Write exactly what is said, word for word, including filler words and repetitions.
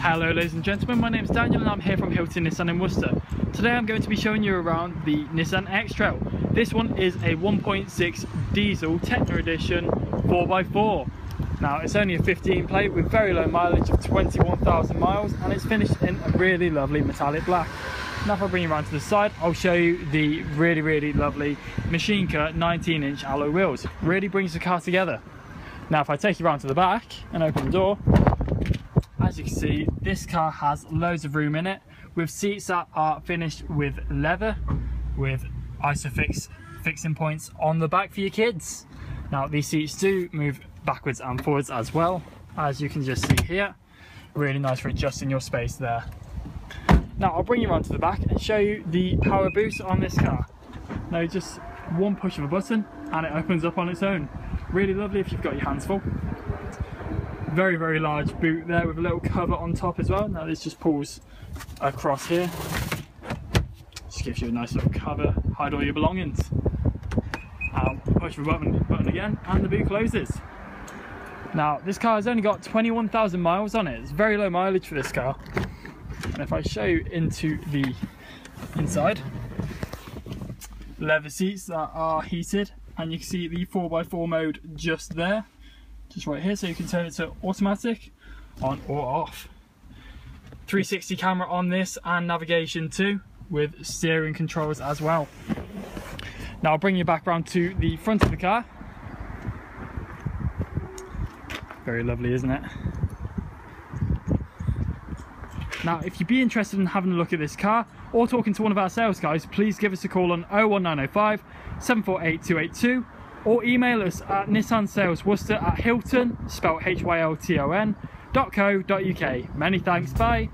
Hello ladies and gentlemen, my name is Daniel and I'm here from Hylton Nissan in Worcester. Today I'm going to be showing you around the Nissan X-Trail. This one is a one point six diesel Tekna edition four by four. Now it's only a fifteen plate with very low mileage of twenty-one thousand miles and it's finished in a really lovely metallic black. Now if I bring you around to the side, I'll show you the really really lovely machine cut nineteen inch alloy wheels. Really brings the car together. Now if I take you around to the back and open the door, as you can see, this car has loads of room in it, with seats that are finished with leather, with ISOFIX fixing points on the back for your kids. Now these seats do move backwards and forwards as well, as you can just see here. Really nice for adjusting your space there. Now I'll bring you around to the back and show you the power boost on this car. Now just one push of a button and it opens up on its own. Really lovely if you've got your hands full. Very, very large boot there with a little cover on top as well. Now this just pulls across here. Just gives you a nice little cover, hide all your belongings. I'll push the button, button again and the boot closes. Now this car has only got twenty-one thousand miles on it. It's very low mileage for this car. And if I show you into the inside, leather seats that are heated and you can see the four by four mode just there. Just right here, so you can turn it to automatic, on or off. three sixty camera on this and navigation too, with steering controls as well. Now I'll bring you back round to the front of the car. Very lovely, isn't it? Now if you'd be interested in having a look at this car or talking to one of our sales guys, please give us a call on oh one nine oh five, seven four eight, two eight two. Or email us at nissansalesworcester at hylton, spelled H Y L T O N, dot co dot U K. Many thanks, bye.